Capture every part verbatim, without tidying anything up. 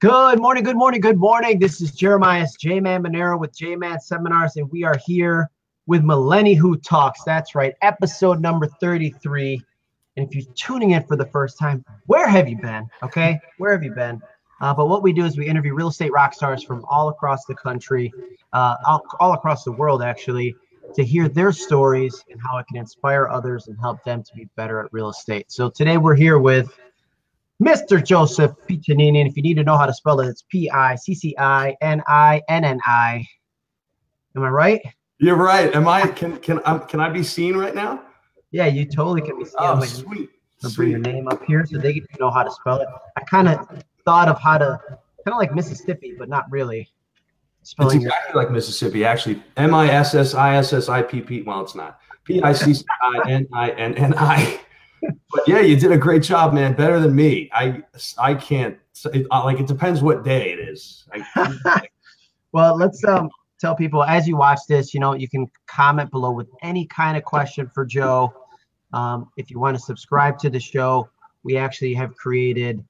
Good morning, good morning, good morning. This is Jeremiah's J Man Maneiro with J Man Seminars, and we are here with MilleniWHO Talks. That's right, episode number thirty-three. And if you're tuning in for the first time, where have you been? Okay, where have you been? Uh, but what we do is we interview real estate rock stars from all across the country, uh, all, all across the world, actually, to hear their stories and how it can inspire others and help them to be better at real estate. So today we're here with Mister Joseph Piccininni, and if you need to know how to spell it, it's P I C C I N I N N I. Am I right? You're right. Am I? Can can I can I be seen right now? Yeah, you totally can be seen. Oh, like, sweet. I'll bring your name up here so they can know how to spell it. I kind of thought of how to, kind of like Mississippi, but not really. Spelling it's exactly your like Mississippi, actually. M I S S I S S I P P. Well, it's not. P I C C I N I N N I. But yeah, you did a great job, man. Better than me. I, I can't it, like, it depends what day it is. I, well, let's um, tell people as you watch this, you know, you can comment below with any kind of question for Joe. Um, if you want to subscribe to the show, we actually have created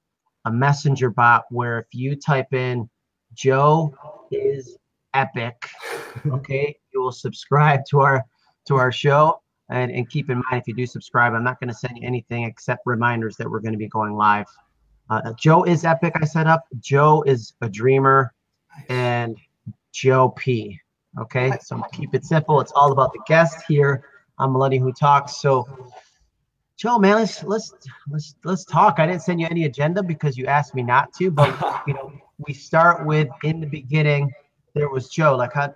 a messenger bot where if you type in Joe is epic, okay, you will subscribe to our, to our show. And, and keep in mind, if you do subscribe, I'm not going to send you anything except reminders that we're going to be going live. Uh, Joe is epic, I set up. Joe is a dreamer. And Joe P. Okay? So I'm going to keep it simple. It's all about the guest here on MilleniWHO Talks. So, Joe, man, let's, let's, let's, let's talk. I didn't send you any agenda because you asked me not to. But, you know, we start with, in the beginning, there was Joe. Like, how...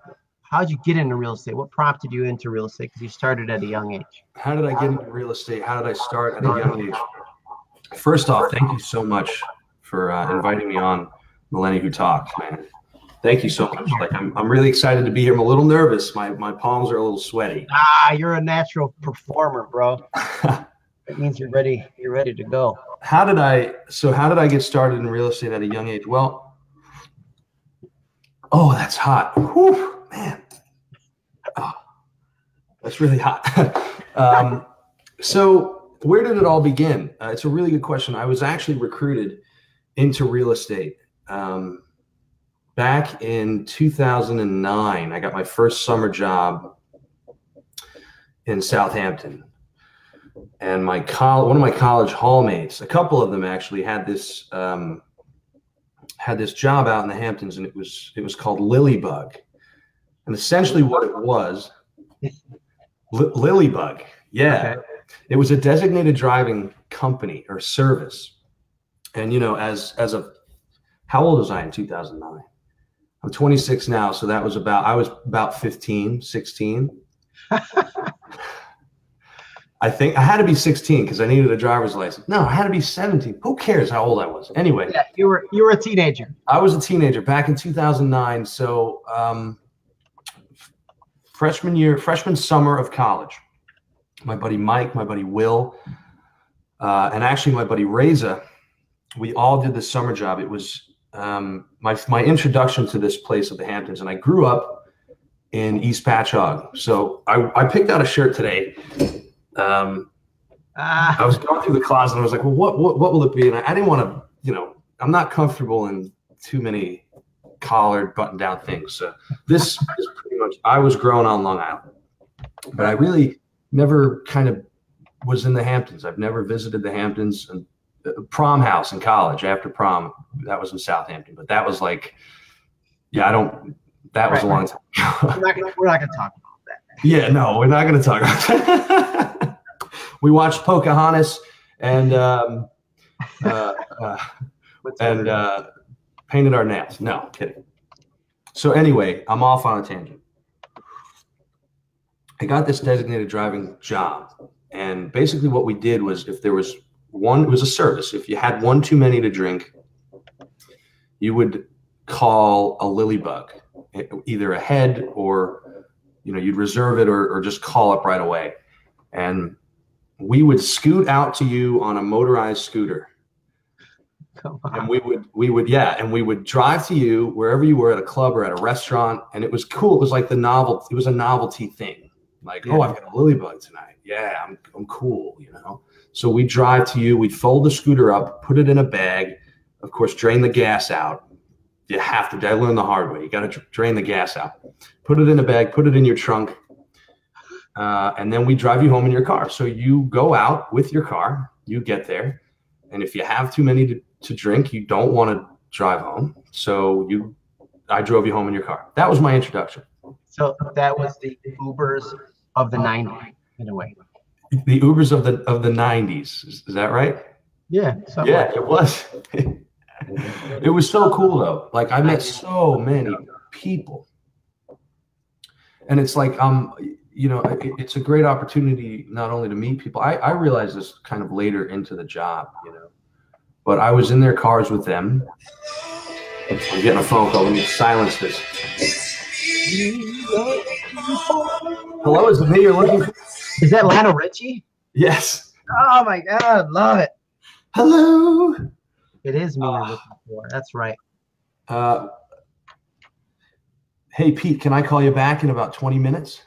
How'd you get into real estate? What prompted you into real estate? Because you started at a young age. How did I get into real estate? How did I start at a young age? First off, thank you so much for uh, inviting me on MilleniWHO Talks, man. Thank you so much. Like, I'm, I'm really excited to be here. I'm a little nervous. My, my palms are a little sweaty. Ah, you're a natural performer, bro. That means you're ready. You're ready to go. How did I, so how did I get started in real estate at a young age? Well, oh, that's hot. Whew. Man, oh, that's really hot. um, so where did it all begin? Uh, it's a really good question. I was actually recruited into real estate um, back in two thousand nine. I got my first summer job in Southampton. And my col one of my college hallmates, a couple of them actually, had this um, had this job out in the Hamptons, and it was it was called Lilybug. And essentially what it was, li Lilybug, yeah. Okay. It was a designated driving company or service. And, you know, as as a, how old was I in two thousand nine? I'm twenty-six now, so that was about, I was about fifteen, sixteen. I think I had to be sixteen because I needed a driver's license. No, I had to be seventeen. Who cares how old I was? Anyway. Yeah, you were, you were a teenager. I was a teenager back in two thousand nine, so... Um, Freshman year, freshman summer of college, my buddy Mike, my buddy Will, uh, and actually my buddy Reza, we all did this summer job. It was um, my, my introduction to this place of the Hamptons, and I grew up in East Patchogue. So I, I picked out a shirt today. Um, ah. I was going through the closet, and I was like, well, what, what, what will it be? And I, I didn't want to, you know, I'm not comfortable in too many collared, button-down things. So this is pretty much, I was grown on Long Island, but I really never kind of was in the Hamptons. I've never visited the Hamptons, and uh, prom house in college after prom, that was in Southampton, but that was like, yeah, I don't, that was right, a long time. We're not gonna, we're not gonna talk about that. Yeah, no, we're not gonna talk about that. We watched Pocahontas and, um, uh, uh, and, uh, painted our nails. No, kidding. So anyway, I'm off on a tangent. I got this designated driving job, and basically what we did was, if there was one, it was a service. If you had one too many to drink, you would call a Lilybug, either ahead or, you know, you'd reserve it or, or just call up right away. And we would scoot out to you on a motorized scooter. And we would, we would, yeah. And we would drive to you wherever you were, at a club or at a restaurant. And it was cool. It was like the novel, it was a novelty thing. Like, yeah. Oh, I've got a Lilybug tonight. Yeah. I'm, I'm cool. You know? So we drive to you, we'd fold the scooter up, put it in a bag, of course, drain the gas out. You have to, I learned the hard way. You got to drain the gas out, put it in a bag, put it in your trunk. Uh, and then we drive you home in your car. So you go out with your car, you get there. And if you have too many to, to drink, you don't want to drive home. So you, I drove you home in your car. That was my introduction. So that was the Ubers of the nineties in a way. The Ubers of the of the nineties. Is, is that right? Yeah. Yeah, like it was. It was so cool though. Like I met so many people. And it's like, um, you know, it, it's a great opportunity not only to meet people. I, I realized this kind of later into the job, you know, but I was in their cars with them. I'm getting a phone call. Let me silence this. Hello, is the video you're looking for? Is that Lionel Richie? Yes. Oh my God, love it. Hello. It is me uh, you're looking for. That's right. Uh, hey, Pete, can I call you back in about twenty minutes?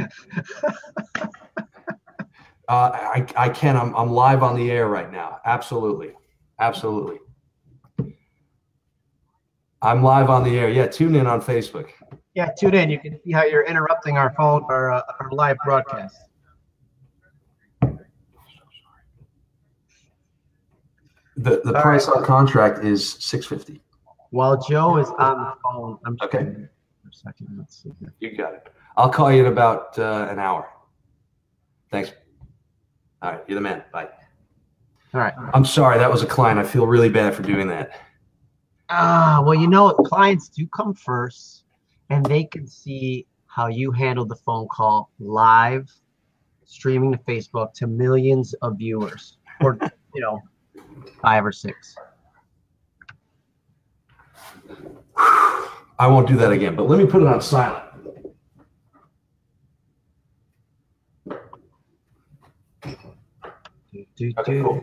uh, I, I can. I'm, I'm live on the air right now. Absolutely. Absolutely. I'm live on the air. Yeah, tune in on Facebook. Yeah, tune in. You can see how you're interrupting our phone, our, uh, our live broadcast. The the All price right. on contract is six fifty. While Joe is on the phone, I'm just okay. For a second, let's see. You got it. I'll call you in about uh, an hour. Thanks. All right, you're the man. Bye. All right. I'm sorry, that was a client. I feel really bad for doing that. Ah, well, you know, clients do come first, and they can see how you handled the phone call live, streaming to Facebook to millions of viewers, or, you know, five or six. I won't do that again, but let me put it on silent. Okay, cool.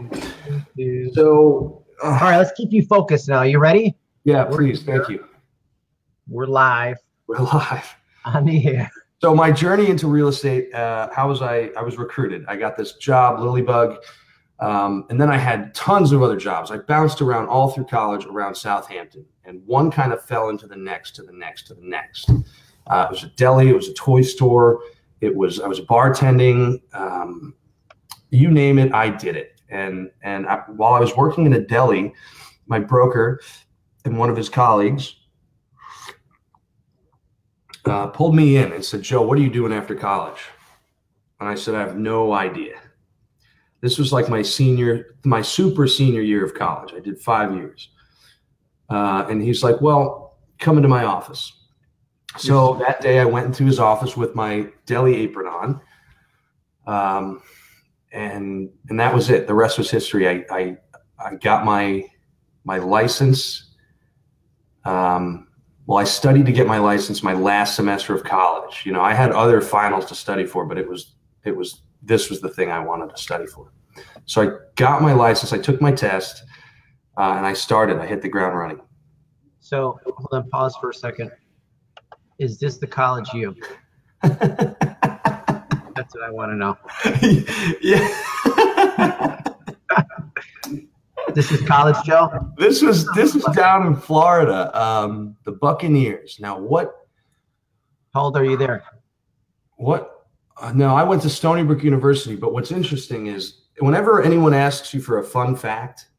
So... All right, let's keep you focused now. You ready? Yeah, please. Thank you. We're live. We're live. On the air. So my journey into real estate, uh, how was I? I was recruited. I got this job, Lilybug, um, and then I had tons of other jobs. I bounced around all through college around Southampton, and one kind of fell into the next, to the next, to the next. Uh, it was a deli. It was a toy store. It was I was bartending. Um, you name it, I did it. And and I, while I was working in a deli, my broker and one of his colleagues uh, pulled me in and said, "Joe, what are you doing after college?" And I said, "I have no idea." This was like my senior, my super senior year of college. I did five years. Uh, and he's like, "Well, come into my office." So that day I went into his office with my deli apron on. Um. And and that was it. The rest was history. I I, I got my my license. Um, well, I studied to get my license my last semester of college. You know, I had other finals to study for, but it was it was this was the thing I wanted to study for. So I got my license. I took my test, uh, and I started. I hit the ground running. So hold on, pause for a second. Is this the college you? That's what I want to know. Yeah. This is college, Joe. This was this was down in Florida. Um, the Buccaneers. Now what? How old are you there? What? Uh, no, I went to Stony Brook University. But what's interesting is whenever anyone asks you for a fun fact,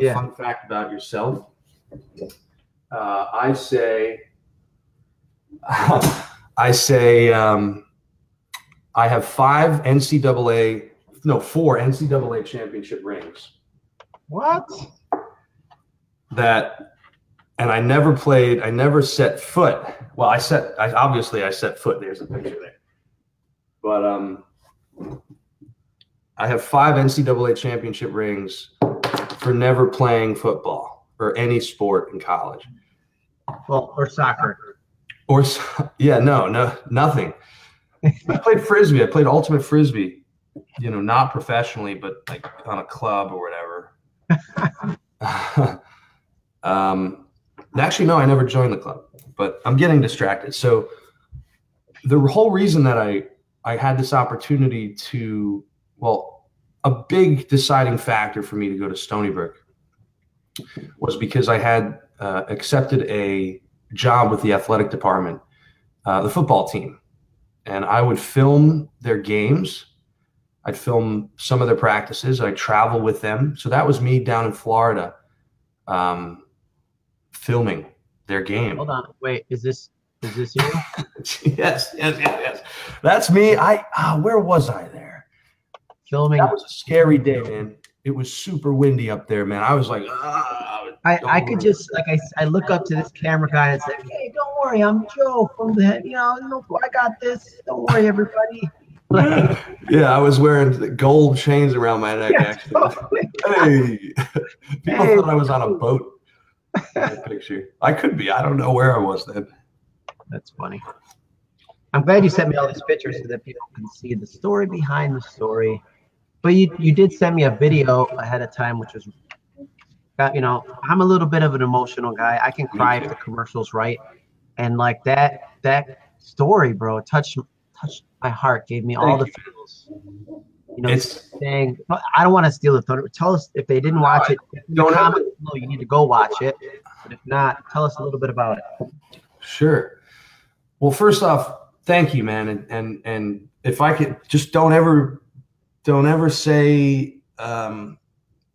a yeah. fun fact about yourself, uh, I say, I say. Um, I have five N C double A, no, four N C double A championship rings. What? That, and I never played, I never set foot. Well, I set, I, obviously I set foot. There's a picture there. But um, I have five N C double A championship rings for never playing football or any sport in college. Well, or soccer. Or, yeah, no, no, nothing. I played Frisbee. I played Ultimate Frisbee, you know, not professionally, but like on a club or whatever. um, actually, no, I never joined the club, but I'm getting distracted. So the whole reason that I, I had this opportunity to, well, a big deciding factor for me to go to Stony Brook was because I had uh, accepted a job with the athletic department, uh, the football team. And I would film their games. I'd film some of their practices. I'd travel with them. So that was me down in Florida um, filming their game. Hold on. Wait, is this is this you? yes, yes, yes, yes. That's me. I ah, where was I there? Filming. That was a scary day, man. It was super windy up there, man. I was like, ah. I, I could just, like, I, I look up to this camera guy and say, hey, don't worry, I'm Joe from the, you know, you know I got this. Don't worry, everybody. Like, yeah, I was wearing gold chains around my neck, yeah, actually. Totally. Hey. People hey, thought I was on a boat in that picture. I could be. I don't know where I was then. That's funny. I'm glad you sent me all these pictures so that people can see the story behind the story. But you, you did send me a video ahead of time, which was, you know, I'm a little bit of an emotional guy. I can cry if the commercial's right. And like that, that story, bro, touched, touched my heart, gave me all the feels. You know, it's, saying, I don't want to steal the thunder. Tell us if they didn't watch it. Don't comment below, you need to go watch it. But if not, tell us a little bit about it. Sure. Well, first off, thank you, man. And, and, and if I could just don't ever... Don't ever say um,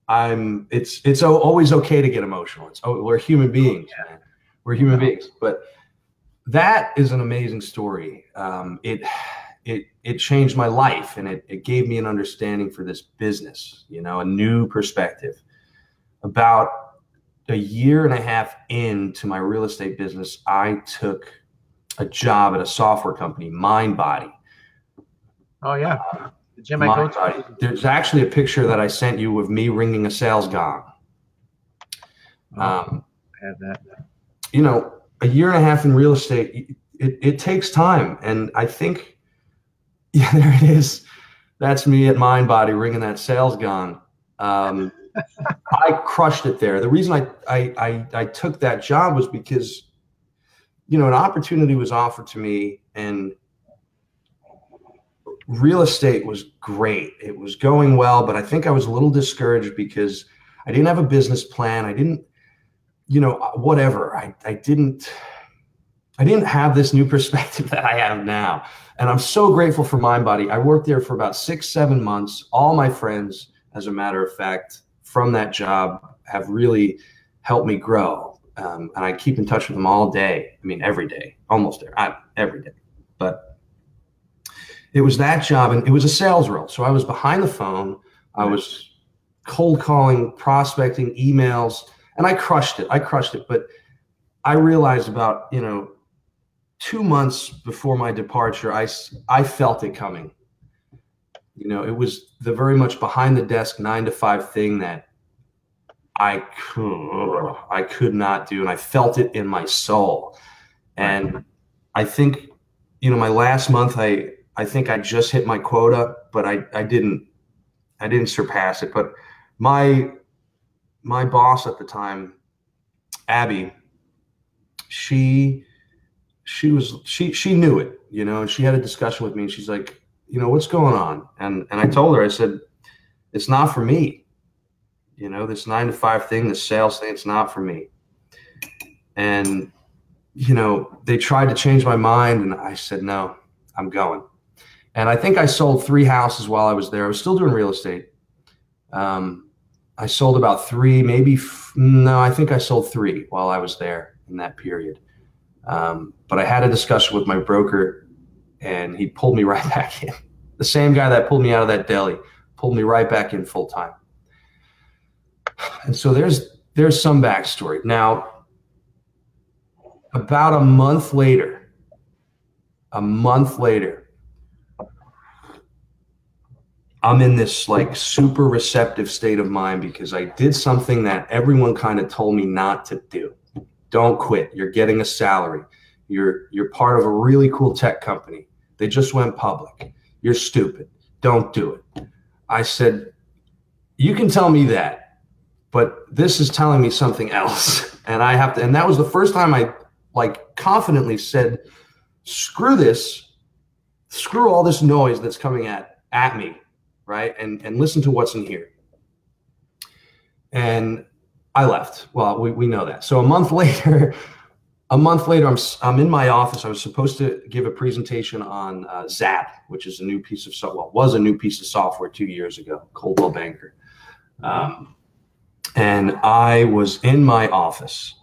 I'm. It's it's always okay to get emotional. It's oh, we're human beings. Man. We're human beings. But that is an amazing story. Um, it it it changed my life, and it it gave me an understanding for this business. You know, a new perspective. About a year and a half into my real estate business, I took a job at a software company, MindBody. Oh yeah. Uh, Jim, I go to. There's actually a picture that I sent you of me ringing a sales gong. Um, I have that. You know, a year and a half in real estate, it, it takes time. And I think, yeah, there it is. That's me at MindBody ringing that sales gong. Um, I crushed it there. The reason I, I, I, I took that job was because, you know, an opportunity was offered to me, and real estate was great. It was going well, but I think I was a little discouraged because I didn't have a business plan. I didn't, you know, whatever. I, I didn't, I didn't have this new perspective that I have now. And I'm so grateful for MindBody. I worked there for about six, seven months. All my friends, as a matter of fact, from that job have really helped me grow. Um, and I keep in touch with them all day. I mean, every day, almost I, every day, but it was that job, and it was a sales role. So I was behind the phone. I was cold calling, prospecting, emails, and I crushed it. I crushed it. But I realized about, you know, two months before my departure, I, I felt it coming. You know, it was the very much behind the desk, nine to five thing that I could, I could not do. And I felt it in my soul. And I think, you know, my last month, I, I think I just hit my quota, but I, I didn't, I didn't surpass it. But my, my boss at the time, Abby, she, she was, she, she knew it, you know, and she had a discussion with me, and she's like, you know, what's going on? And, and I told her, I said, it's not for me, you know, this nine to five thing, this sales thing, it's not for me. And, you know, they tried to change my mind, and I said, no, I'm going. And I think I sold three houses while I was there. I was still doing real estate. Um, I sold about three, maybe, f no, I think I sold three while I was there in that period. Um, but I had a discussion with my broker, and he pulled me right back in. The same guy that pulled me out of that deli pulled me right back in full time. And so there's, there's some backstory. Now, about a month later, a month later, I'm in this like super receptive state of mind because I did something that everyone kind of told me not to do. Don't quit. You're getting a salary. You're, you're part of a really cool tech company. They just went public. You're stupid. Don't do it. I said, you can tell me that, but this is telling me something else. And I have to, and that was the first time I like confidently said, screw this, screw all this noise that's coming at, at me. Right. And, and listen to what's in here. And I left. Well, we, we know that. So a month later, a month later, I'm, I'm in my office. I was supposed to give a presentation on uh, Zapp, which is a new piece of software, well, was a new piece of software two years ago, Coldwell Banker. Um, and I was in my office.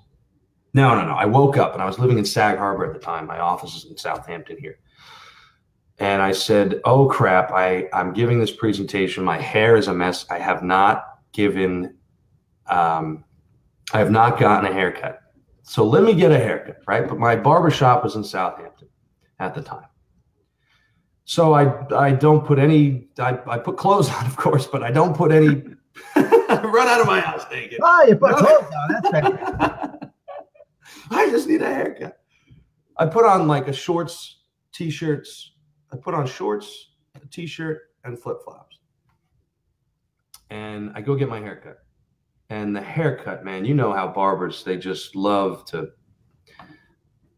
No, no, no. I woke up and I was living in Sag Harbor at the time. My office is in Southampton here. And I said, oh, crap, I, I'm giving this presentation. My hair is a mess. I have not given, um, I have not gotten a haircut. So let me get a haircut, right? But my barbershop was in Southampton at the time. So I, I don't put any, I, I put clothes on, of course, but I don't put any, run out of my house naked. Oh, you put no. clothes on, that's fantastic. I just need a haircut. I put on like a shorts, t-shirts. I put on shorts, a t-shirt, and flip-flops. And I go get my haircut. And the haircut, man, you know how barbers, they just love to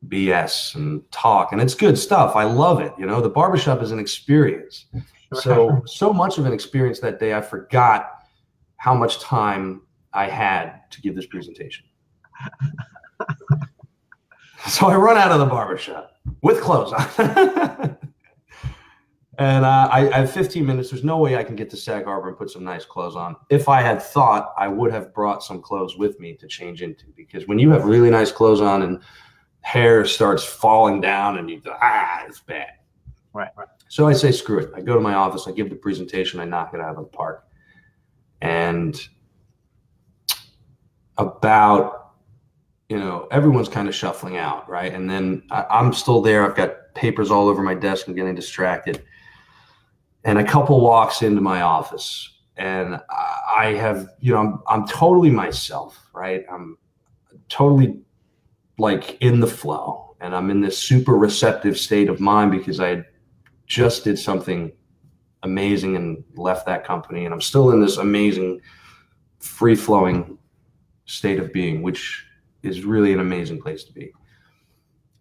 B S and talk. And it's good stuff. I love it. You know, the barbershop is an experience. So, so much of an experience that day, I forgot how much time I had to give this presentation. So I run out of the barbershop with clothes on. And uh, I, I have fifteen minutes. There's no way I can get to Sag Harbor and put some nice clothes on. If I had thought, I would have brought some clothes with me to change into. Because when you have really nice clothes on and hair starts falling down and you go, ah, it's bad. Right, right. So I say, screw it. I go to my office. I give the presentation. I knock it out of the park. And about, you know, everyone's kind of shuffling out, right? And then I, I'm still there. I've got papers all over my desk. I'm getting distracted. And a couple walks into my office, and I have, you know, I'm, I'm totally myself, right? I'm totally like in the flow, and I'm in this super receptive state of mind because I just did something amazing and left that company. And I'm still in this amazing free flowing state of being, which is really an amazing place to be.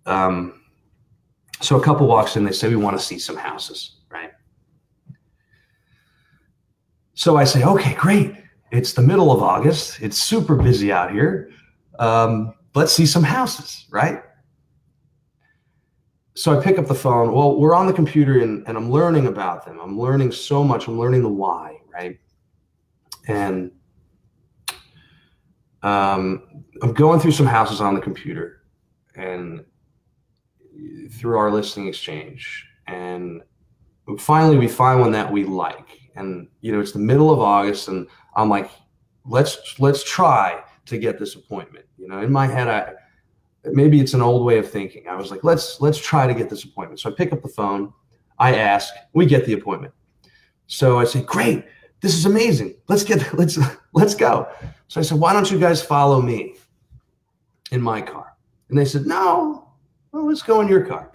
Um, so a couple walks in, they say, we want to see some houses, right? So I say, okay, great. It's the middle of August. It's super busy out here. Um, let's see some houses, right? So I pick up the phone. Well, we're on the computer, and, and I'm learning about them. I'm learning so much. I'm learning the why, right? And um, I'm going through some houses on the computer and through our listing exchange. And finally, we find one that we like. And, you know, it's the middle of August, and I'm like, let's let's try to get this appointment. You know, in my head, I maybe it's an old way of thinking. I was like, let's let's try to get this appointment. So I pick up the phone. I ask. We get the appointment. So I say, great. This is amazing. Let's get let's let's go. So I said, why don't you guys follow me in my car? And they said, no, well, let's go in your car.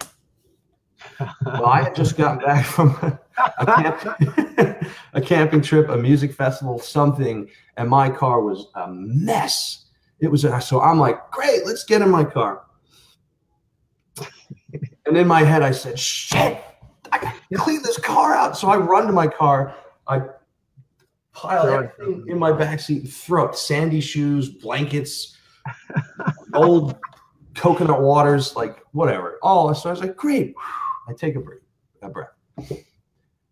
Well, I had just gotten back from a, a, camp, a camping trip, a music festival, something, and my car was a mess. It was a, so I'm like, great, let's get in my car. And in my head, I said, shit, I gotta clean this car out. So I run to my car. I pile everything in my backseat and throw up sandy shoes, blankets, old coconut waters, like whatever. All so I was like, great. I take a breath, a breath,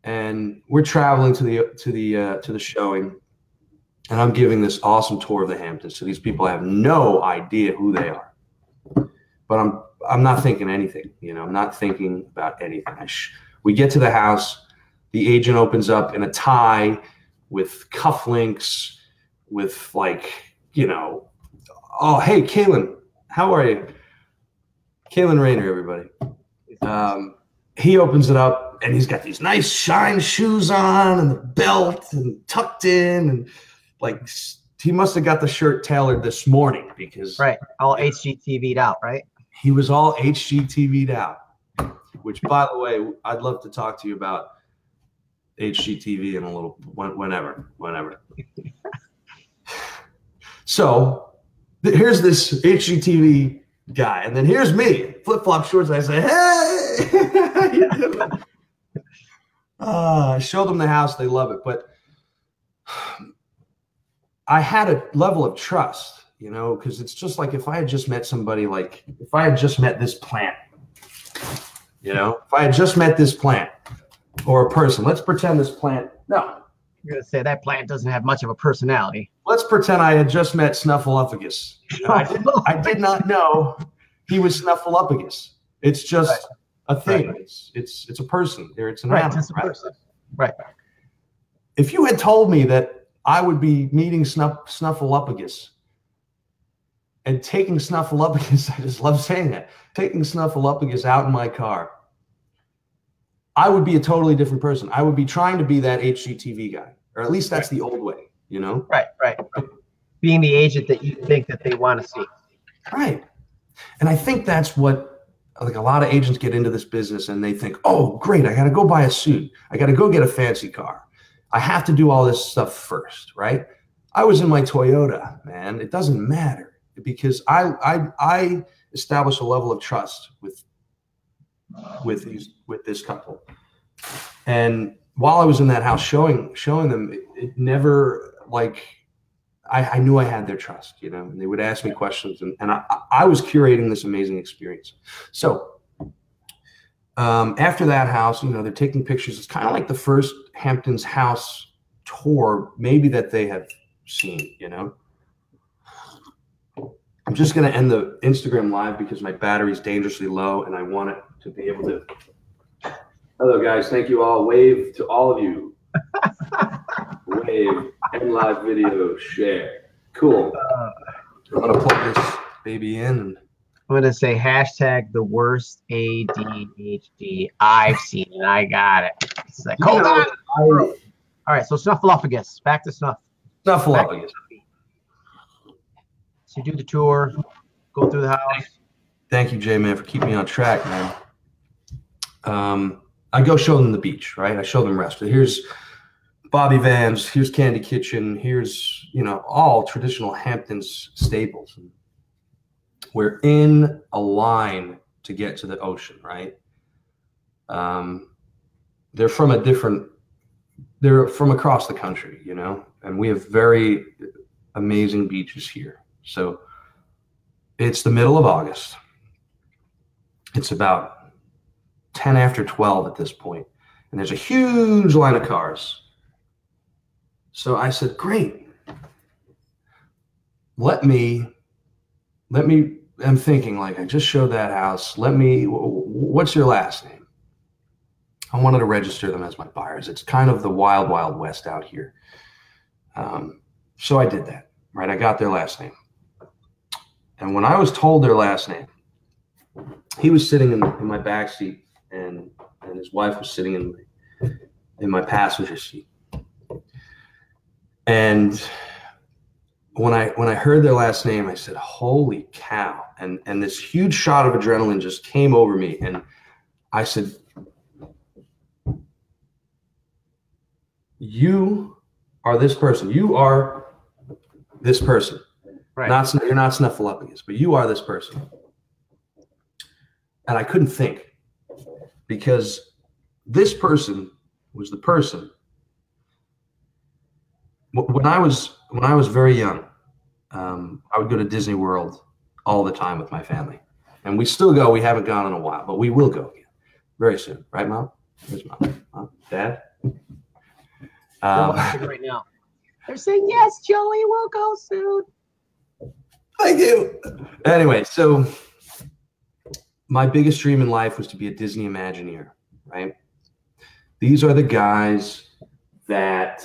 and we're traveling to the to the uh, to the showing, and I'm giving this awesome tour of the Hamptons to these people. I have no idea who they are, but I'm I'm not thinking anything. You know, I'm not thinking about anything. I sh we get to the house, the agent opens up in a tie, with cufflinks, with like you know, oh hey Kaylin, how are you? Kaylin Rainer, everybody. Um, He opens it up, and he's got these nice shine shoes on and the belt and tucked in. And like he must have got the shirt tailored this morning because – Right, all H G T V'd out, right? He was all H G T V'd out, which, by the way, I'd love to talk to you about H G T V in a little – whenever, whenever. So here's this H G T V guy, and then here's me, flip-flop shorts, and I say, hey! uh, I show them the house. They love it. But I had a level of trust, you know, because it's just like if I had just met somebody, like if I had just met this plant, you know, if I had just met this plant or a person, let's pretend this plant, no. You're going to say that plant doesn't have much of a personality. Let's pretend I had just met Snuffleupagus. I did, I did not know he was Snuffleupagus. It's just right. a thing. Right. It's, it's, it's a person. It's an right. animal. It's a right? person. Right. If you had told me that I would be meeting snuff, Snuffleupagus and taking Snuffleupagus, I just love saying that, taking Snuffleupagus out in my car, I would be a totally different person. I would be trying to be that H G T V guy, or at least that's right. the old way, you know? Right, right, right. Being the agent that you think that they want to see. Right. And I think that's what, like, a lot of agents get into this business and they think, oh, great, I got to go buy a suit. I got to go get a fancy car. I have to do all this stuff first, right? I was in my Toyota, man. It doesn't matter because I, I, I established a level of trust with with these with this couple, and while I was in that house showing showing them it, it never like I, I knew I had their trust, you know, and they would ask me questions, and, and I, I was curating this amazing experience. So um, after that house, you know, they're taking pictures. It's kind of like the first Hamptons house tour maybe that they have seen, you know. I'm just going to end the Instagram live because my battery's dangerously low and I want it to be able to. Hello, guys. Thank you all. Wave to all of you. Wave. End live video. Share. Cool. I'm going to plug this baby in. I'm going to say hashtag the worst A D H D I've seen, and I got it. It's like, hold on. All right. So Snuffleupagus. Back to Snuff. Snuffleupagus. You do the tour, go through the house. Thank you, J-Man, for keeping me on track, man. Um, I go show them the beach, right? I show them restaurants. Here's Bobby Vans. Here's Candy Kitchen. Here's, you know, all traditional Hamptons staples. We're in a line to get to the ocean, right? Um, they're from a different – they're from across the country, you know, and we have very amazing beaches here. So it's the middle of August. It's about ten after twelve at this point, and there's a huge line of cars. So I said, great. Let me, let me, I'm thinking like, I just showed that house. Let me, what's your last name? I wanted to register them as my buyers. It's kind of the wild, wild west out here. Um, so I did that, right? I got their last name. And when I was told their last name, he was sitting in, in my back seat, and, and his wife was sitting in my, in my passenger seat. And when I when I heard their last name, I said, "Holy cow!" And and this huge shot of adrenaline just came over me, and I said, "You are this person. You are this person." Right. Not, you're not Snuffleupagus, but you are this person. And I couldn't think, because this person was the person. When I was when I was very young, um, I would go to Disney World all the time with my family, and we still go. We haven't gone in a while, but we will go again very soon, right, Mom? Where's Mom? Mom? Dad? Um, right now, they're saying yes, Joey, we'll go soon. Thank you. Anyway, so my biggest dream in life was to be a Disney Imagineer, right? These are the guys that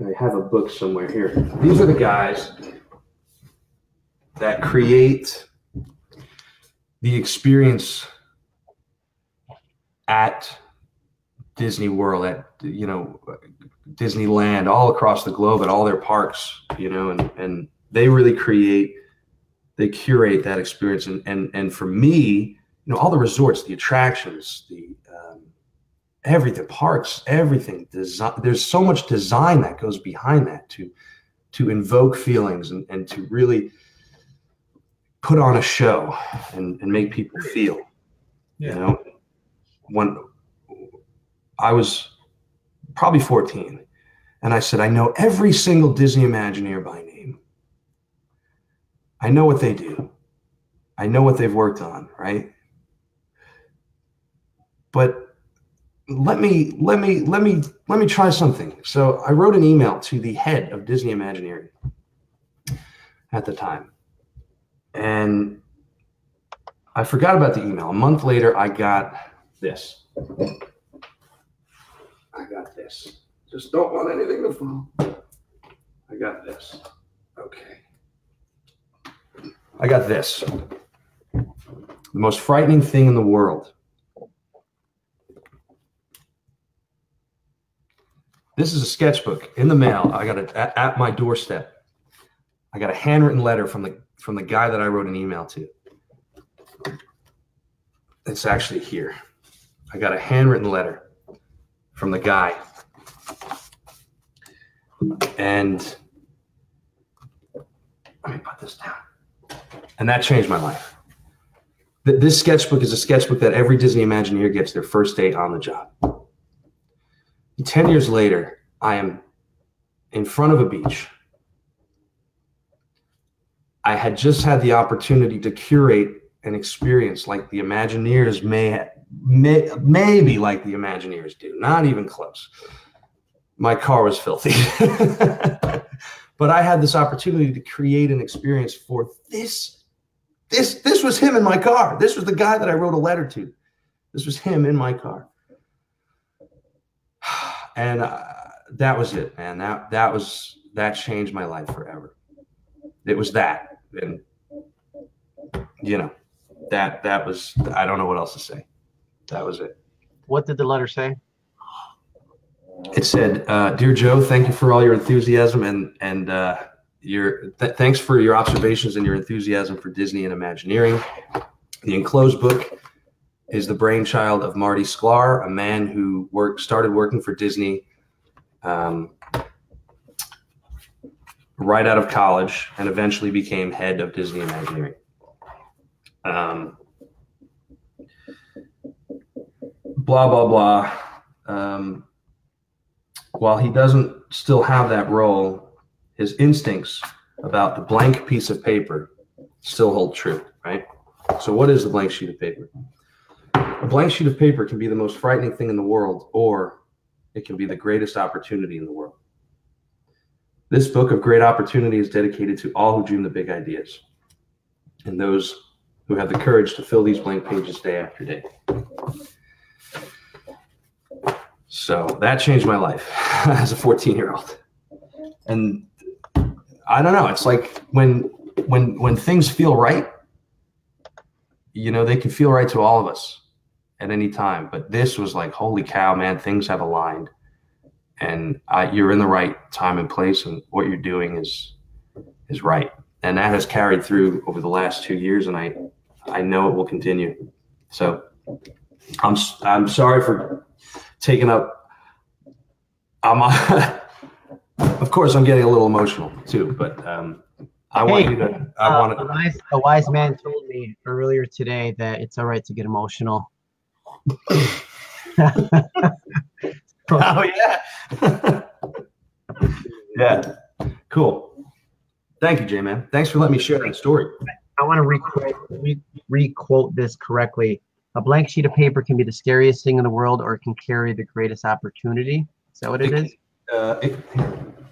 I have a book somewhere here. These are the guys that create the experience at Disney World, at, you know, Disneyland, all across the globe, at all their parks, you know, and, and, they really create, they curate that experience. And, and, and for me, you know, all the resorts, the attractions, the um, everything, parks, everything, design, there's so much design that goes behind that to, to invoke feelings and, and to really put on a show and, and make people feel, yeah. You know, when I was probably fourteen And I said, I know every single Disney Imagineer by name. I know what they do. I know what they've worked on, right? But let me, let me, let me, let me try something. So I wrote an email to the head of Disney Imagineering at the time. And I forgot about the email. A month later, I got this. I got this. Just don't want anything to fall. I got this. Okay. I got this. The most frightening thing in the world. This is a sketchbook in the mail. I got it at, at my doorstep. I got a handwritten letter from the from the guy that I wrote an email to. It's actually here. I got a handwritten letter from the guy. And let me put this down. And that changed my life. This sketchbook is a sketchbook that every Disney Imagineer gets their first day on the job. Ten years later, I am in front of a beach. I had just had the opportunity to curate an experience like the Imagineers may, may maybe like the Imagineers do, not even close. My car was filthy. But I had this opportunity to create an experience for this. This, this was him in my car. This was the guy that I wrote a letter to. This was him in my car. And uh, that was it, man. That, that, was, that changed my life forever. It was that. And, you know, that, that was, I don't know what else to say. That was it. What did the letter say? It said, uh, Dear Joe, thank you for all your enthusiasm and, and uh, your th thanks for your observations and your enthusiasm for Disney and Imagineering. The enclosed book is the brainchild of Marty Sklar, a man who worked, started working for Disney um, right out of college and eventually became head of Disney Imagineering. Um, blah, blah, blah. Um, while he doesn't still have that role, his instincts about the blank piece of paper still hold true, right? So what is the blank sheet of paper? A blank sheet of paper can be the most frightening thing in the world, or it can be the greatest opportunity in the world. This book of great opportunity is dedicated to all who dream the big ideas and those who have the courage to fill these blank pages day after day. So that changed my life as a fourteen-year-old. And I don't know, it's like when, when, when things feel right, you know, they can feel right to all of us at any time. But this was like, holy cow, man, things have aligned. And uh, you're in the right time and place, and what you're doing is is right. And that has carried through over the last two years, and I I know it will continue. So I'm, I'm sorry for taking up. I'm, uh, of course, I'm getting a little emotional, too, but um, I hey, want you to. I uh, want to. A wise, a wise man told me earlier today that it's all right to get emotional. Oh yeah, yeah, cool. Thank you, J-Man. Thanks for letting me share that story. I want to re-quote, re-quote this correctly. A blank sheet of paper can be the scariest thing in the world, or it can carry the greatest opportunity. Is that what it, it is? Uh, it,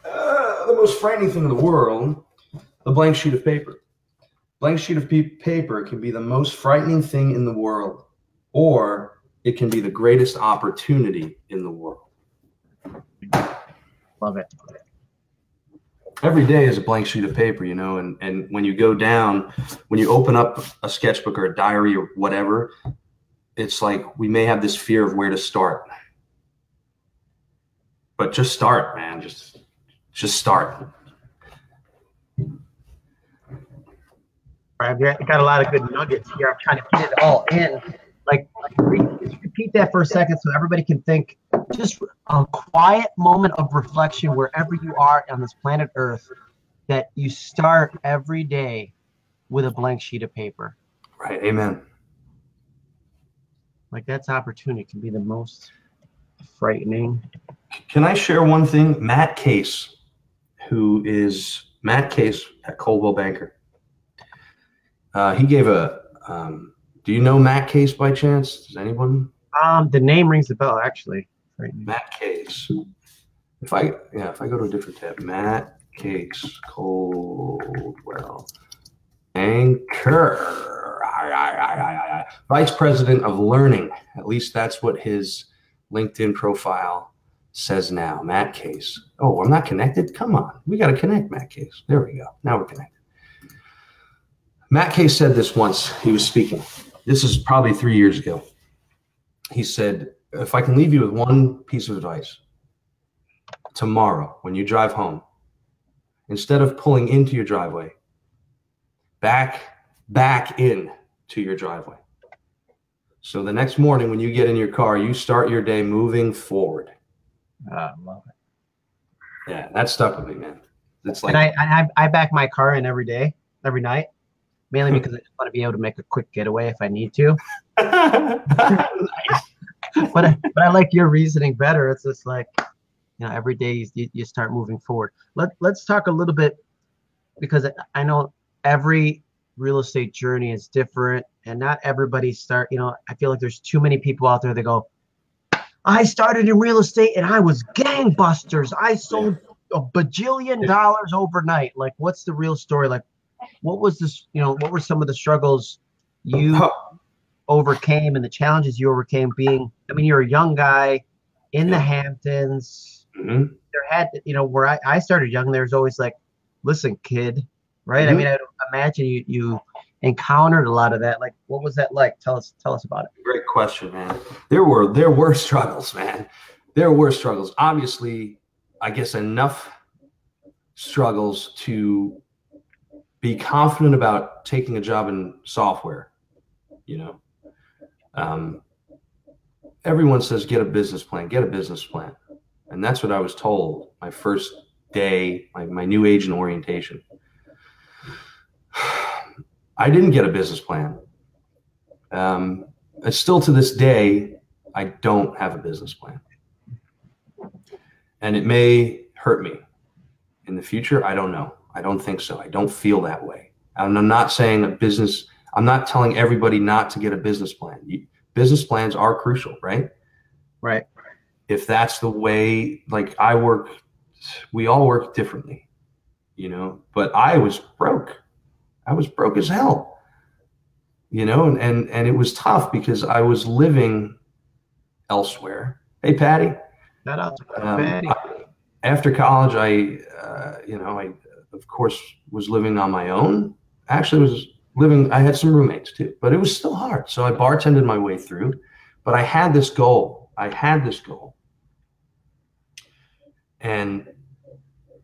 uh, the most frightening thing in the world. The blank sheet of paper. Blank sheet of paper can be the most frightening thing in the world, or it can be the greatest opportunity in the world. Love it. Every day is a blank sheet of paper, you know, and, and when you go down, when you open up a sketchbook or a diary or whatever, it's like we may have this fear of where to start. But just start, man. Just, just start. I've got a lot of good nuggets here. I'm trying to fit it all in. Like, like re just repeat that for a second so everybody can think. Just a quiet moment of reflection wherever you are on this planet Earth, that you start every day with a blank sheet of paper. Right. Amen. Like, that's opportunity. It can be the most frightening Can I share one thing? Matt Case, who is Matt Case at Coldwell Banker. Uh, he gave a, um, do you know Matt Case by chance? Does anyone? Um, the name rings the bell, actually. Right. Matt Case. If I, yeah, if I go to a different tab, Matt Case, Coldwell Banker, Vice President of Learning. At least that's what his LinkedIn profile says now. Matt Case. Oh, I'm not connected? Come on. We got to connect, Matt Case. There we go. Now we're connected. Matt Case said this once. He was speaking. This is probably three years ago. He said, if I can leave you with one piece of advice, tomorrow when you drive home, instead of pulling into your driveway, back, back in to your driveway. So the next morning when you get in your car, you start your day moving forward. I love it. Yeah, that stuck with me, man. It's like, and I, I, I back my car in every day, every night. Mainly because I just want to be able to make a quick getaway if I need to. Nice. But, I, but I like your reasoning better. It's just like, you know, every day you, you start moving forward. Let, let's talk a little bit, because I know every real estate journey is different and not everybody start, you know, I feel like there's too many people out there that go, I started in real estate and I was gangbusters. I sold a bajillion dollars overnight. Like, what's the real story? Like, what was this, you know, what were some of the struggles you overcame and the challenges you overcame being, I mean, you're a young guy in yeah. the Hamptons. Mm-hmm. There had, you know, where I, I started young, there's always like, listen, kid, right? Mm-hmm. I mean, I imagine you, you encountered a lot of that. Like, what was that like? Tell us, tell us about it. Great question, man. There were, there were struggles, man. There were struggles. Obviously, I guess enough struggles to be confident about taking a job in software. You know, um, everyone says, get a business plan, get a business plan. And that's what I was told my first day, my, my new agent orientation. I didn't get a business plan. Um, and still to this day, I don't have a business plan. And it may hurt me in the future. I don't know. I don't think so. I don't feel that way. And I'm not saying a business, I'm not telling everybody not to get a business plan. You, business plans are crucial, right? Right. If that's the way, like I work, we all work differently, you know, but I was broke. I was broke as hell, you know, and, and, and it was tough because I was living elsewhere. Hey, Patty. Not up, um, Patty. I, after college, I, uh, you know, I, of course, was living on my own. Actually, was living, I had some roommates too, but it was still hard. So I bartended my way through, but I had this goal. I had this goal. And,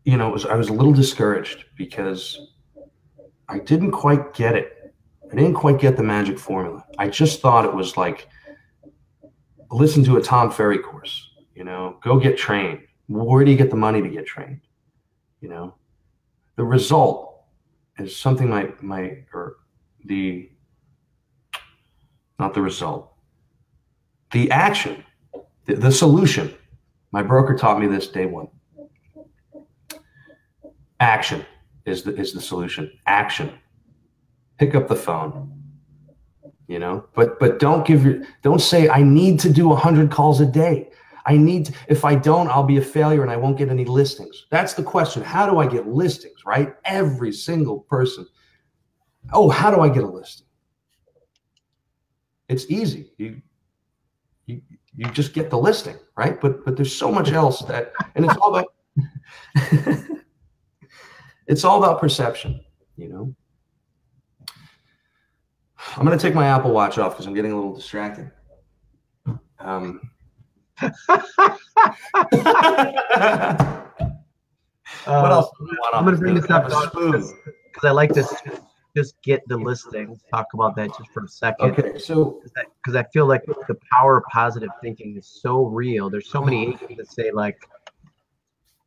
you know, it was, I was a little discouraged because I didn't quite get it. I didn't quite get the magic formula. I just thought it was like, listen to a Tom Ferry course, you know, go get trained. Where do you get the money to get trained? You know? The result is something my, my, or the, not the result, the action, the, the solution. My broker taught me this day one. Action is the, is the solution. Action. Pick up the phone, you know, but, but don't give your, don't say, I need to do a hundred calls a day. I need to, if I don't, I'll be a failure and I won't get any listings. That's the question. How do I get listings, right? Every single person. Oh, how do I get a listing? It's easy. You, you, you just get the listing, right? But, but there's so much else that, and it's all about, it's all about perception, you know? I'm going to take my Apple Watch off because I'm getting a little distracted. Um, uh, what else? I'm gonna bring this up because I like to just get the listing. Talk about that just for a second. Okay, so because I, I feel like the power of positive thinking is so real. There's so many agents that say like,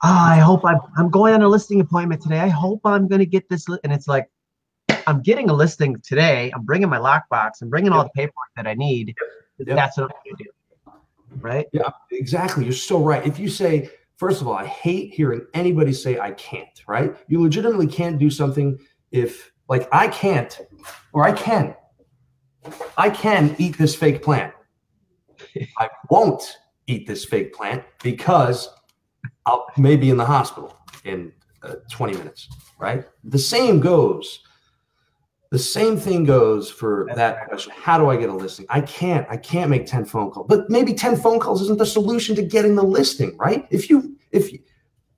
"Ah, oh, I hope I'm I'm going on a listing appointment today. I hope I'm going to get this," and it's like, I'm getting a listing today. I'm bringing my lockbox. I'm bringing yep. all the paperwork that I need. Yep. That's what I'm going to do. right? Yeah, exactly. You're so right. If you say, first of all, I hate hearing anybody say I can't, right? You legitimately can't do something if, like, I can't, or I can. I can eat this fake plant. I won't eat this fake plant because I'll maybe in the hospital in uh, twenty minutes, right? The same goes. The same thing goes for that question. How do I get a listing? I can't. I can't make ten phone calls. But maybe ten phone calls isn't the solution to getting the listing, right? If you, if you,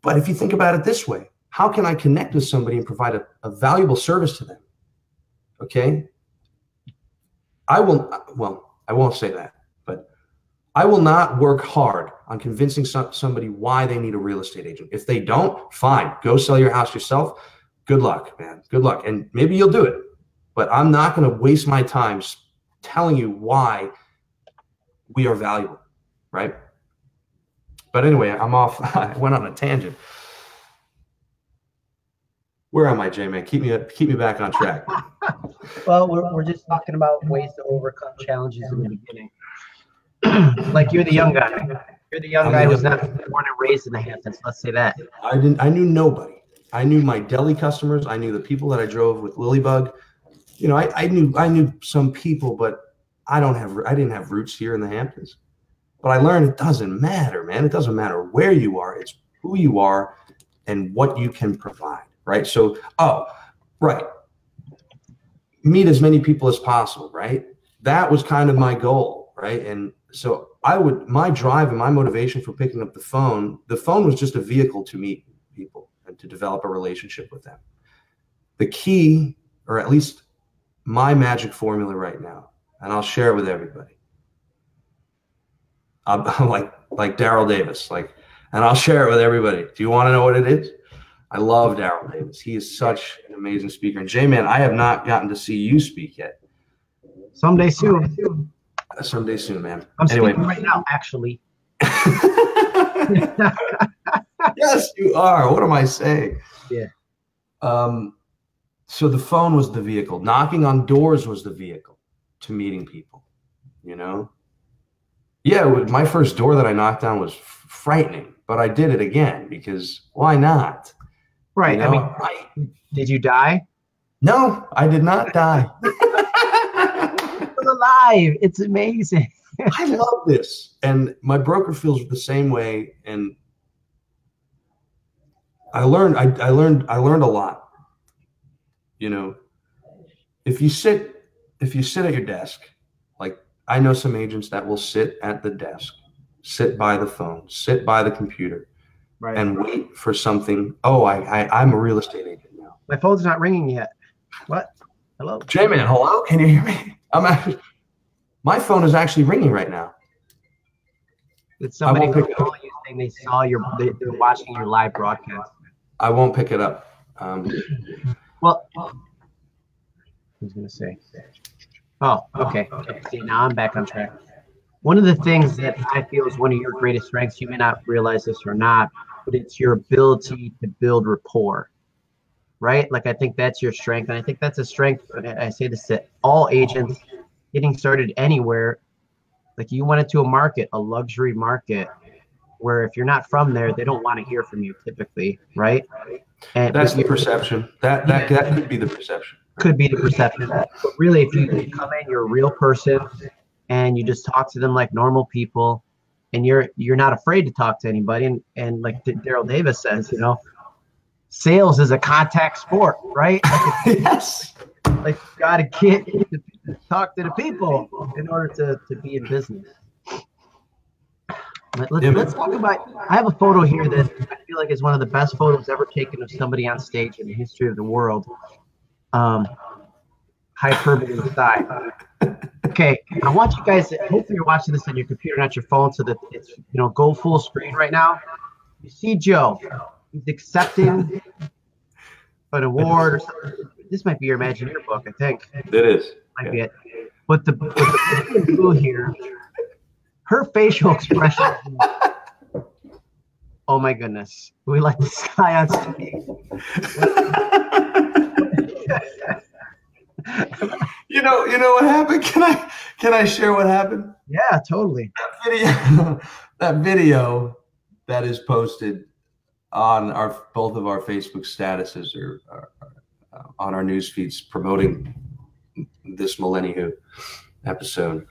but if you think about it this way, how can I connect with somebody and provide a, a valuable service to them? Okay. I will. Well, I won't say that, but I will not work hard on convincing some, somebody why they need a real estate agent. If they don't, fine. Go sell your house yourself. Good luck, man. Good luck. And maybe you'll do it. But I'm not going to waste my time telling you why we are valuable, right? But anyway, I'm off. I went on a tangent. Where am I, J-Man? Keep me keep me back on track. Well, we're, we're just talking about ways to overcome challenges in the beginning. Like you're the young guy. You're the young I'm guy who's not born and raised in the Hamptons. Let's say that. I didn't. I knew nobody. I knew my deli customers. I knew the people that I drove with Lilybug. You know, I, I knew I knew some people, but I don't have I didn't have roots here in the Hamptons. But I learned it doesn't matter, man. It doesn't matter where you are. It's who you are and what you can provide, right? So, oh, right. Meet as many people as possible, right? That was kind of my goal, right? And so I would my drive and my motivation for picking up the phone, the phone was just a vehicle to meet people and to develop a relationship with them. The key, or at least my magic formula right now, and I'll share it with everybody. I'm, I'm like like Darryl Davis, like, and I'll share it with everybody. Do you want to know what it is? I love Darryl Davis. He is such an amazing speaker. And J-Man, I have not gotten to see you speak yet. Someday soon. Uh, someday soon, man. I'm anyway, speaking right now, actually. Yes, you are. What am I saying? Yeah. Um. So the phone was the vehicle. Knocking on doors was the vehicle to meeting people, you know? Yeah, my first door that I knocked on was frightening, but I did it again because why not? Right. You know? I mean, I, did you die? No, I did not die. You're alive. It's amazing. I love this. And my broker feels the same way. And I learned, I, I learned, I learned a lot. You know, if you sit, if you sit at your desk, like I know some agents that will sit at the desk, sit by the phone, sit by the computer, right, and wait for something. Oh, I, I, I'm a real estate agent now. My phone's not ringing yet. What? Hello? J-Man, hello? Can you hear me? I'm actually, my phone is actually ringing right now. It's somebody who's calling you saying they saw your, they, they're watching your live broadcast. I won't pick it up. Um, Well, I was going to say, oh, okay. okay. See, now I'm back on track. One of the things that I feel is one of your greatest strengths, you may not realize this or not, but it's your ability to build rapport, right? Like, I think that's your strength. And I think that's a strength. I say this to all agents getting started anywhere. Like, you went into a market, a luxury market, where if you're not from there, they don't want to hear from you typically, right? And that's the perception. That that yeah. that could be the perception. Could be the perception. But really, if you come in, you're a real person, and you just talk to them like normal people, and you're you're not afraid to talk to anybody. And and like Darryl Davis says, you know, sales is a contact sport, right? Like yes. Like you gotta get to talk to the people in order to to be in business. Let, let's, let's talk about, I have a photo here that I feel like is one of the best photos ever taken of somebody on stage in the history of the world. Um, hyperbole aside. Okay, I want you guys, hopefully you're watching this on your computer, not your phone, so that it's, you know, go full screen right now. You see Joe, he's accepting an award or something. This might be your Imagineer book, I think. It is. Might be it. But the, but the blue here, her facial expression. Oh my goodness. We let this guy on stage. you know, you know what happened? Can I can I share what happened? Yeah, totally. video, that video that is posted on our both of our Facebook statuses or, or uh, on our news feeds promoting this MilleniWHO episode.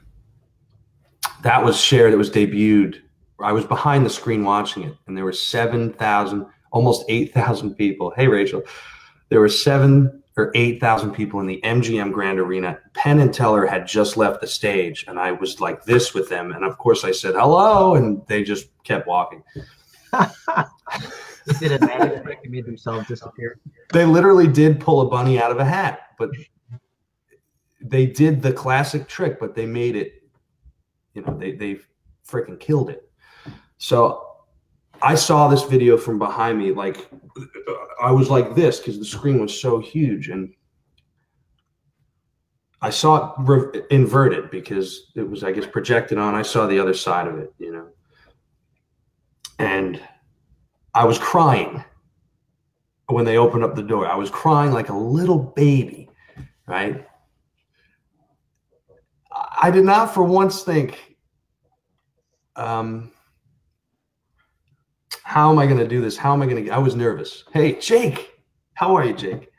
That was shared. It was debuted. I was behind the screen watching it, and there were seven thousand, almost eight thousand people. Hey, Rachel. There were seven or eight thousand people in the M G M Grand Arena. Penn and Teller had just left the stage, and I was like this with them. And, of course, I said, hello, and they just kept walking. They did a magic trick and made themselves disappear. They literally did pull a bunny out of a hat, but they did the classic trick, but they made it, you know, they, they freaking killed it. So I saw this video from behind me. Like, I was like this because the screen was so huge, and I saw it re inverted because it was, I guess, projected on. I saw the other side of it, you know, and I was crying when they opened up the door. I was crying like a little baby, right? I did not for once think, um, how am I going to do this? How am I going to? I was nervous. Hey, Jake, how are you, Jake?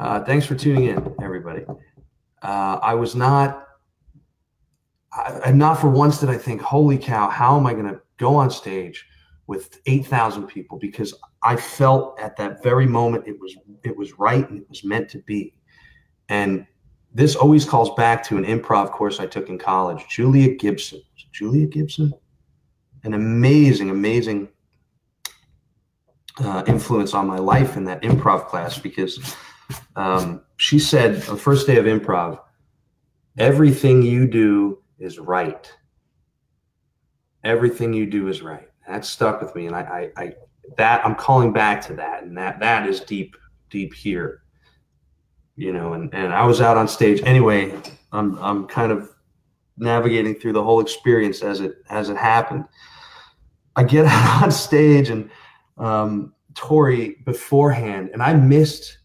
Uh, thanks for tuning in, everybody. Uh, I was not, I, not for once did I think, holy cow, how am I going to go on stage with eight thousand people? Because I felt at that very moment it was, it was right and it was meant to be. And this always calls back to an improv course I took in college. Julia Gibson. Was it Julia Gibson? An amazing, amazing Uh, influence on my life in that improv class, because um, she said the first day of improv, everything you do is right. Everything you do is right. That stuck with me, and I, I, I that I'm calling back to that, and that that is deep, deep here, you know. And and I was out on stage anyway. I'm I'm kind of navigating through the whole experience as it as it happened. I get out on stage and. Um, Tori beforehand, and I missed,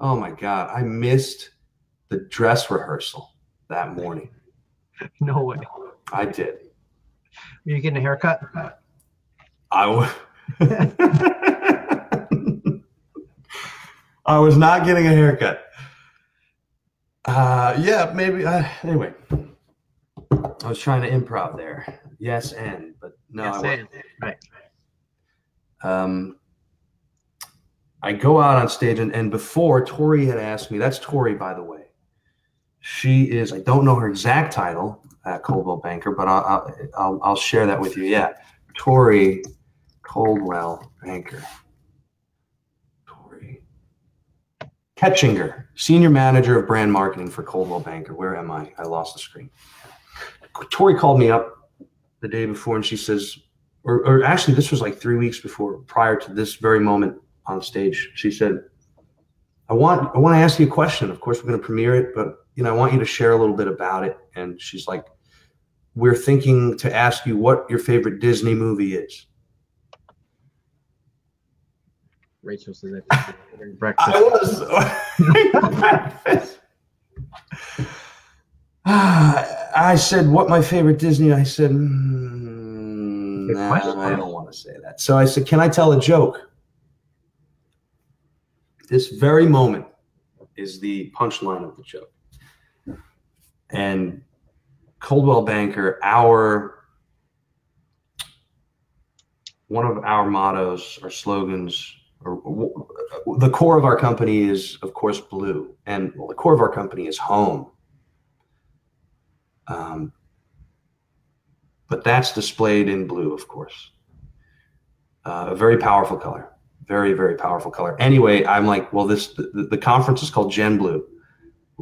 oh my God, I missed the dress rehearsal that morning. No way. I did. Were you getting a haircut? I, w I was not getting a haircut. Uh, yeah, maybe. Uh, anyway, I was trying to improv there. Yes, and, but no, yes, I wasn't. And. Right. Um, I go out on stage, and, and before Tori had asked me, that's Tori, by the way. She is, I don't know her exact title at Coldwell Banker, but I'll, I'll, I'll share that with you. Yeah. Tori Coldwell Banker. Tori Ketchinger, Senior Manager of Brand Marketing for Coldwell Banker. Where am I? I lost the screen. Tori called me up the day before, and she says, Or, or actually, this was like three weeks before, prior to this very moment on stage. She said, I want I want to ask you a question. Of course, we're going to premiere it, but, you know, I want you to share a little bit about it. And she's like, we're thinking to ask you what your favorite Disney movie is. Rachel says that during breakfast. I was breakfast. I said, what my favorite Disney? I said, hmm. Nah, I don't want to say that. So I said, can I tell a joke? This very moment is the punchline of the joke. And Coldwell Banker, our, one of our mottos or slogans, or, or the core of our company is, of course, blue. And well, the core of our company is home. Um, But that's displayed in blue, of course. Uh, a very powerful color, very, very powerful color. Anyway, I'm like, well, this the, the conference is called Gen Blue,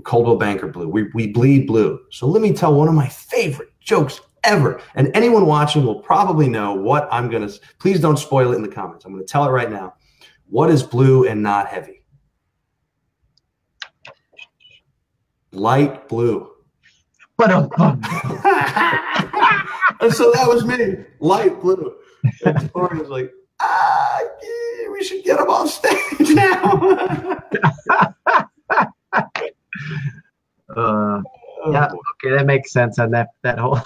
Coldwell Banker Blue. We, we bleed blue. So let me tell one of my favorite jokes ever. And anyone watching will probably know what I'm going to, please don't spoil it in the comments. I'm going to tell it right now. What is blue and not heavy? Light blue. But and so that was me, light blue. And Tori was like, ah, yeah, we should get him off stage now. uh, yeah, okay, that makes sense on that, that whole.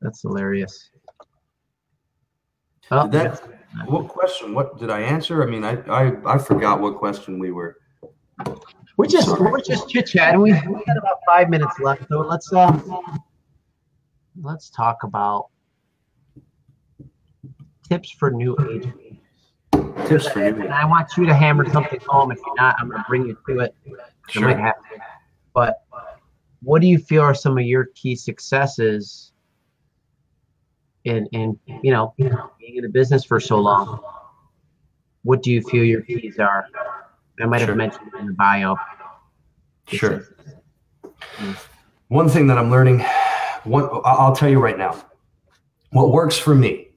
That's hilarious. Oh, that, what question? What did I answer? I mean, I I, I forgot what question we were. We're just Sorry. we're just chit chatting. We we got about five minutes left, so let's um let's talk about tips for new agents. Tips for new agents. And I want you to hammer something home. If you're not, I'm going to bring you to it. Sure. It might happen. But what do you feel are some of your key successes in in you know being in the business for so long? What do you feel your keys are? I might have mentioned in the bio. Sure. One thing that I'm learning, one, I'll tell you right now, what works for me,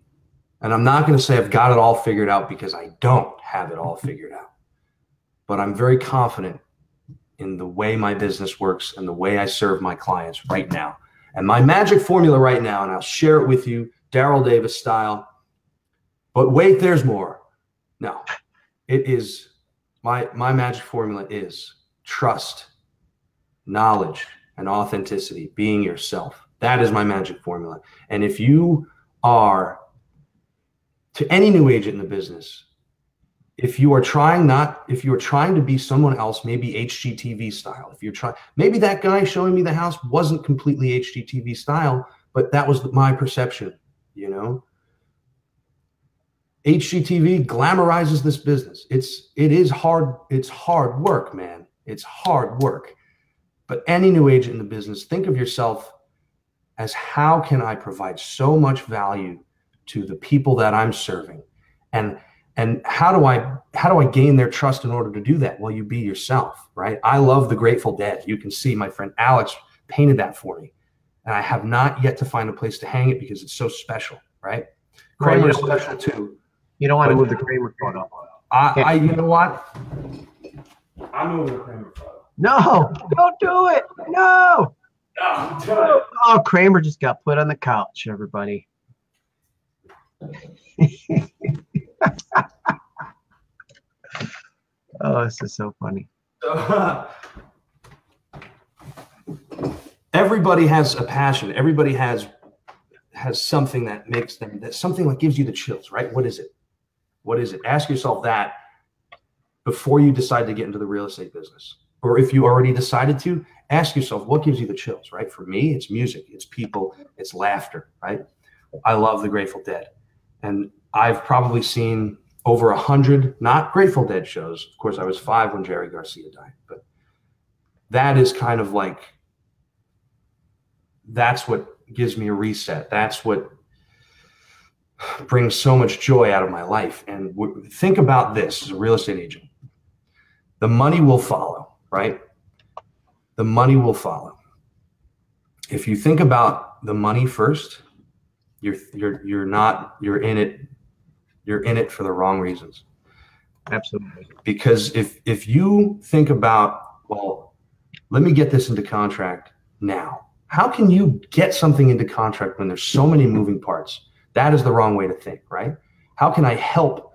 and I'm not going to say I've got it all figured out because I don't have it all figured out, but I'm very confident in the way my business works and the way I serve my clients right now. And my magic formula right now, and I'll share it with you, Darryl Davis style, but wait, there's more. No, it is... My, my magic formula is trust, knowledge, and authenticity, being yourself. That is my magic formula. And if you are, to any new agent in the business, if you are trying not, if you're trying to be someone else, maybe H G T V style, if you're trying, maybe that guy showing me the house wasn't completely H G T V style, but that was my perception, you know? H G T V glamorizes this business. It's it is hard. It's hard work, man. It's hard work. But any new agent in the business, think of yourself as, how can I provide so much value to the people that I'm serving, and and how do I how do I gain their trust in order to do that? Well, you be yourself, right? I love the Grateful Dead. You can see my friend Alex painted that for me, and I have not yet to find a place to hang it because it's so special, right? Kramer's special too. You don't want but to move the Kramer photo. I, I, you know what? I'm moving the Kramer photo. No, don't do it. No. No, do it. Oh, Kramer just got put on the couch, everybody. Oh, this is so funny. Uh, everybody has a passion. Everybody has has something that makes them, that something that gives you the chills, right? What is it? What is it? Ask yourself that before you decide to get into the real estate business. Or if you already decided to, ask yourself, what gives you the chills, right? For me, it's music, it's people, it's laughter, right? I love the Grateful Dead. And I've probably seen over a hundred, not Grateful Dead shows. Of course, I was five when Jerry Garcia died, but that is kind of like, that's what gives me a reset. That's what brings so much joy out of my life. And think about this as a real estate agent. The money will follow, right? The money will follow. If you think about the money first, you're you're you're not you're in it you're in it for the wrong reasons. Absolutely. Because if if you think about, well, let me get this into contract now. How can you get something into contract when there's so many moving parts? That is the wrong way to think, right? How can I help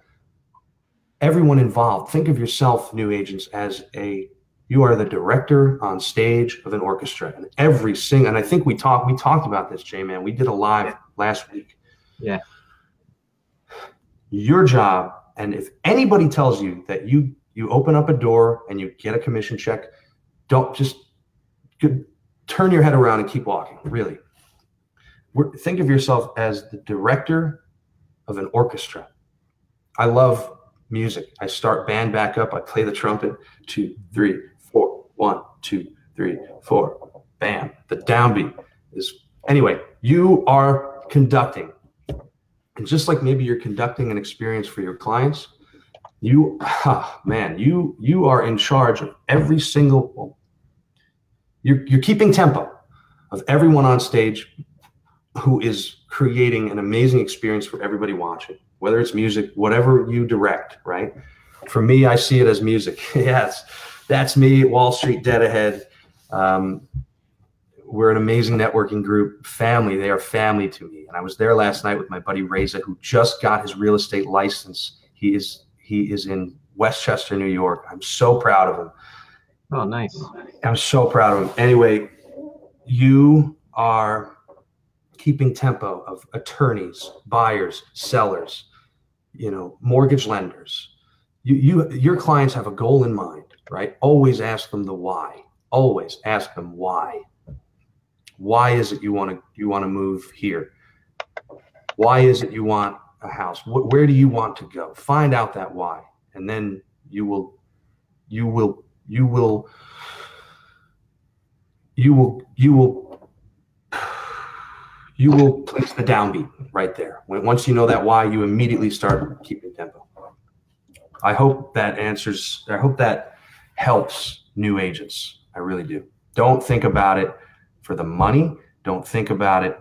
everyone involved? Think of yourself, new agents, as a, you are the director on stage of an orchestra, and every sing. And I think we talked, we talked about this, J-Man. We did a live last week. Yeah. Your job, and if anybody tells you that you, you open up a door and you get a commission check, don't just turn your head around and keep walking, really. Think of yourself as the director of an orchestra. I love music. I start band back up. I play the trumpet. Two, three, four. One, two, three, four. Bam. The downbeat is... Anyway, you are conducting. And just like maybe you're conducting an experience for your clients, you, ah, man, you you are in charge of every single... You're, you're keeping tempo of everyone on stage who is creating an amazing experience for everybody watching, whether it's music, whatever you direct, right? For me, I see it as music. Yes, that's me, Wall Street Dead Ahead. Um, we're an amazing networking group, family. They are family to me. And I was there last night with my buddy Reza, who just got his real estate license. He is, he is in Westchester, New York. I'm so proud of him. Oh, nice. I'm so proud of him. Anyway, you are keeping tempo of attorneys, buyers, sellers, you know, mortgage lenders. You, you, your clients have a goal in mind, right? Always ask them the why. Always ask them why. Why is it you want to you want to move here? Why is it you want a house? Wh- where do you want to go? Find out that why, and then you will you will you will you will you will you will place the downbeat right there. When, once you know that why, you immediately start keeping tempo. I hope that answers. I hope that helps new agents. I really do. Don't think about it for the money. Don't think about it.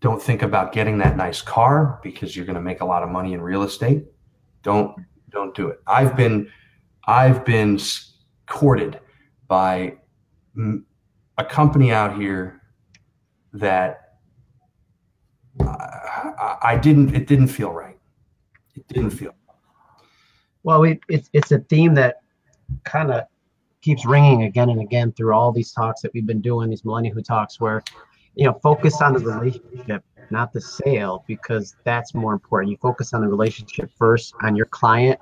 Don't think about getting that nice car because you're going to make a lot of money in real estate. Don't don't do it. I've been I've been courted by a company out here that I, I didn't. It didn't feel right. It didn't feel. Well, we, it's, it's a theme that kind of keeps ringing again and again through all these talks that we've been doing, these Millennial Who Talks, where, you know, focus on the relationship, not the sale, because that's more important. You focus on the relationship first, on your client.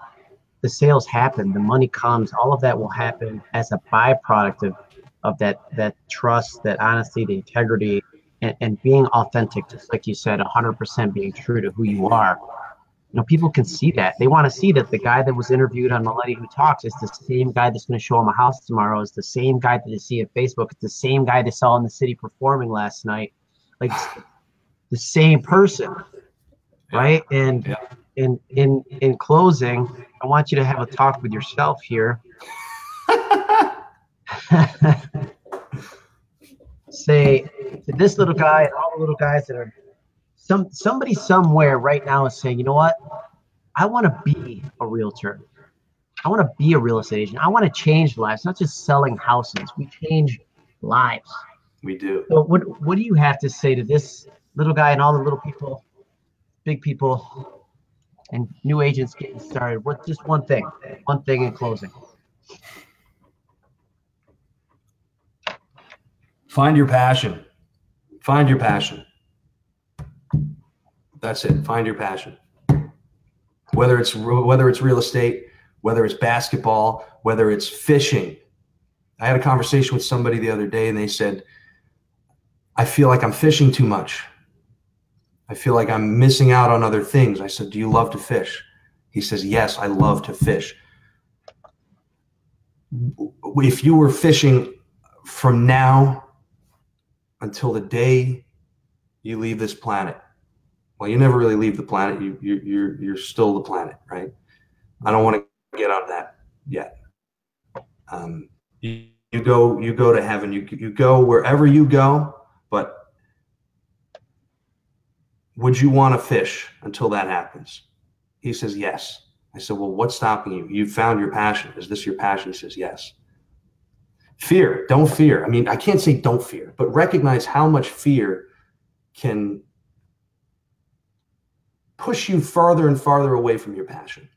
The sales happen, the money comes, all of that will happen as a byproduct of, of that, that trust, that honesty, the integrity, and, and being authentic, just like you said, one hundred percent being true to who you are. You know, people can see that. They want to see that the guy that was interviewed on Millennium Who Talks is the same guy that's going to show him a house tomorrow, is the same guy that they see at Facebook, it's the same guy they saw in the city performing last night, like the same person, right? And yeah. in in in closing, I want you to have a talk with yourself here. Say to this little guy and all the little guys that are. Some, somebody somewhere right now is saying, you know what? I want to be a realtor. I want to be a real estate agent. I want to change lives, not just selling houses. We change lives. We do. So what, what do you have to say to this little guy and all the little people, big people, and new agents getting started? What, just one thing, one thing in closing. Find your passion. Find your passion. That's it. Find your passion. Whether it's whether it's real estate, whether it's basketball, whether it's fishing. I had a conversation with somebody the other day and they said, I feel like I'm fishing too much. I feel like I'm missing out on other things. I said, do you love to fish? He says, yes, I love to fish. If you were fishing from now until the day you leave this planet, well, you never really leave the planet. You, you, you're, you're still the planet, right? I don't want to get on that yet. Um, you, you go, you go to heaven. You, you go wherever you go. But would you want to fish until that happens? He says yes. I said, well, what's stopping you? You found your passion. Is this your passion? He says yes. Fear. Don't fear. I mean, I can't say don't fear, but recognize how much fear can push you farther and farther away from your passion.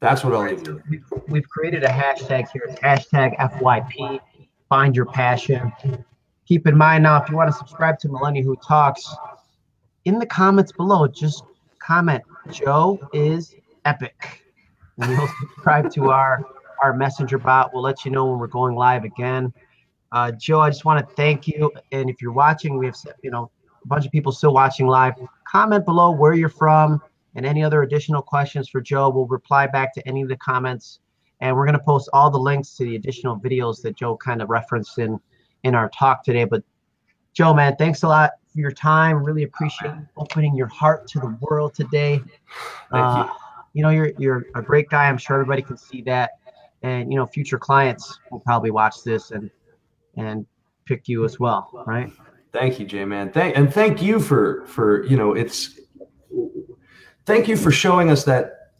That's what I'll leave you with. We've created a hashtag here. It's hashtag F Y P, find your passion. Keep in mind now, if you want to subscribe to Millennial Who Talks, in the comments below, just comment, Joe is epic. And you'll subscribe to our, our messenger bot. We'll let you know when we're going live again. Uh, Joe, I just want to thank you. And if you're watching, we have, you know, a bunch of people still watching live. Comment below where you're from and any other additional questions for Joe. We'll reply back to any of the comments. And we're going to post all the links to the additional videos that Joe kind of referenced in, in our talk today. But Joe, man, thanks a lot for your time. Really appreciate opening your heart to the world today. Thank uh, you. You know, you're, you're a great guy. I'm sure everybody can see that. And, you know, future clients will probably watch this and, and pick you as well, right? Thank you, J-Man. Thank and thank you for for you know it's thank you for showing us that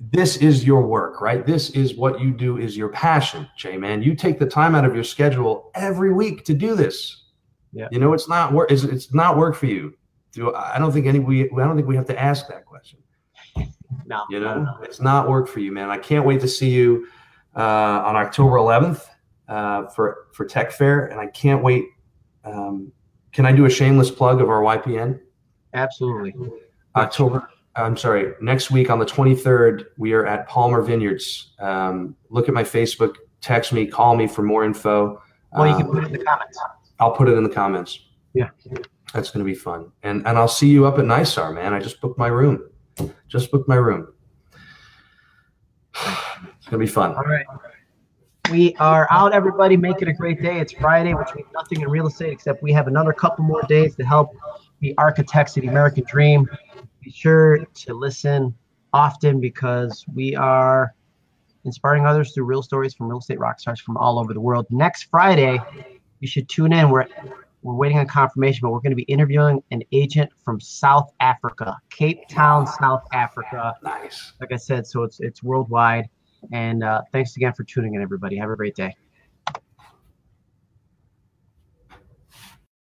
this is your work, right? This is what you do, is your passion, J-Man. You take the time out of your schedule every week to do this. Yeah. You know, it's not work. It's, it's not work for you. Do I don't think any we I don't think we have to ask that question. No. You know, no, no. It's not work for you, man. I can't wait to see you uh, on October eleventh uh, for for Tech Fair, and I can't wait. Um, Can I do a shameless plug of our Y P N? Absolutely. October, I'm sorry, next week on the twenty-third, we are at Palmer Vineyards. Um, look at my Facebook, text me, call me for more info. Well, you um, can put it in the comments. I'll put it in the comments. Yeah. That's going to be fun. And and I'll see you up at NYSAR, man. I just booked my room. Just booked my room. It's going to be fun. All right. We are out, everybody. Make it a great day. It's Friday, which means nothing in real estate, except we have another couple more days to help be architects of the American dream. Be sure to listen often, because we are inspiring others through real stories from real estate rock stars from all over the world. Next Friday, you should tune in. We're, we're waiting on confirmation, but we're going to be interviewing an agent from South Africa, Cape Town, South Africa. Nice. Like I said, so it's, it's worldwide. And uh, thanks again for tuning in, everybody. Have a great day.